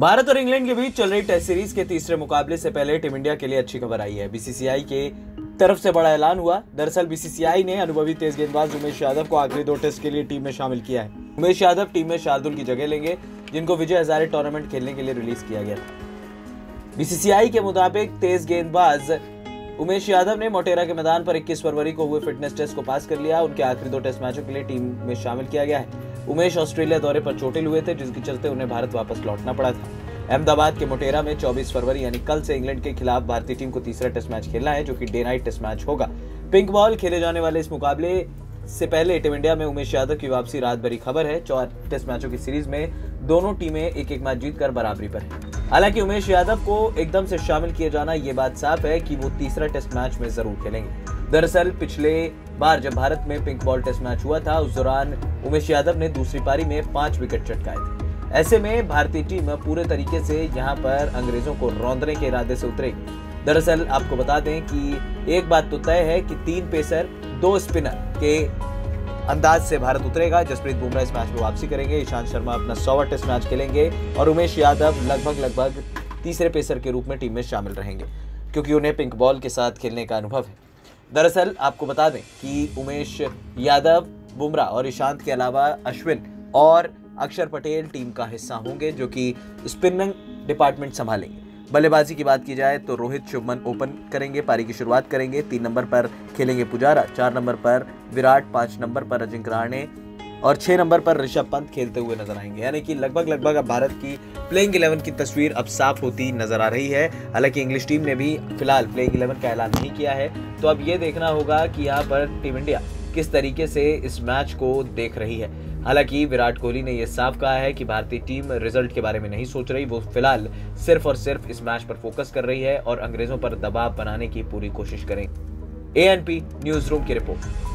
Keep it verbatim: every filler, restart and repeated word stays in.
भारत और इंग्लैंड के बीच चल रही टेस्ट सीरीज के तीसरे मुकाबले से पहले टीम इंडिया के लिए अच्छी खबर आई है। बीसीसीआई के तरफ से बड़ा ऐलान हुआ। दरअसल बीसीसीआई ने अनुभवी तेज गेंदबाज उमेश यादव को आखिरी दो टेस्ट के लिए टीम में शामिल किया है। उमेश यादव टीम में शार्दुल की जगह लेंगे, जिनको विजय हजारे टूर्नामेंट खेलने के लिए रिलीज किया गया। बीसीसीआई के मुताबिक तेज गेंदबाज उमेश यादव ने मोटेरा के मैदान पर इक्कीस फरवरी को हुए फिटनेस टेस्ट को पास कर लिया। उनके आखिरी दो टेस्ट मैचों के लिए टीम में शामिल किया गया है। उमेश ऑस्ट्रेलिया दौरे पर चोटिल हुए थे, जिसके चलते उन्हें भारत वापस लौटना पड़ा था। अहमदाबाद के मोटेरा में चौबीस फरवरी यानी कल से इंग्लैंड के खिलाफ भारतीय टीम को तीसरा टेस्ट मैच खेलना है, जो कि डे नाइट टेस्ट मैच होगा। पिंक बॉल खेले जाने वाले इस मुकाबले से पहले टीम इंडिया में उमेश यादव की वापसी रात भरी खबर है। चार टेस्ट मैचों की सीरीज में दोनों टीमें एक एक मैच जीतकर बराबरी पर है। हालांकि उमेश यादव को एकदम से शामिल किए जाना, ये बात साफ है कि वो तीसरा टेस्ट मैच में जरूर खेलेंगे। दरअसल पिछले बार जब भारत में पिंक बॉल टेस्ट मैच हुआ था, उस दौरान उमेश यादव ने दूसरी पारी में पांच विकेट चटकाए थे। ऐसे में भारतीय टीम पूरे तरीके से यहां पर अंग्रेजों को रौंदने के इरादे से उतरेगी। दरअसल आपको बता दें कि एक बात तो तय है कि तीन पेसर दो स्पिनर के अंदाज से भारत उतरेगा। जसप्रीत बुमराह इस मैच में वापसी करेंगे, ईशांत शर्मा अपना सौवां टेस्ट मैच खेलेंगे और उमेश यादव लगभग लगभग तीसरे पेसर के रूप में टीम में शामिल रहेंगे, क्योंकि उन्हें पिंक बॉल के साथ खेलने का अनुभव है। दरअसल आपको बता दें कि उमेश यादव, बुमराह और ईशांत के अलावा अश्विन और अक्षर पटेल टीम का हिस्सा होंगे, जो कि स्पिनिंग डिपार्टमेंट संभालेंगे। बल्लेबाजी की बात की जाए तो रोहित शुभमन ओपन करेंगे, पारी की शुरुआत करेंगे। तीन नंबर पर खेलेंगे पुजारा, चार नंबर पर विराट, पाँच नंबर पर अजिंक्य रहाणे और छः नंबर पर ऋषभ पंत खेलते हुए नजर आएंगे। यानी कि लगभग लगभग अब भारत की प्लेइंग इलेवन की तस्वीर अब साफ होती नजर आ रही है। हालांकि इंग्लिश टीम ने भी फिलहाल प्लेइंग इलेवन का ऐलान नहीं किया है, तो अब ये देखना होगा कि यहाँ पर टीम इंडिया किस तरीके से इस मैच को देख रही है। हालांकि विराट कोहली ने यह साफ कहा है कि भारतीय टीम रिजल्ट के बारे में नहीं सोच रही, वो फिलहाल सिर्फ और सिर्फ इस मैच पर फोकस कर रही है और अंग्रेजों पर दबाव बनाने की पूरी कोशिश करेंगे। A N P newsroom की रिपोर्ट।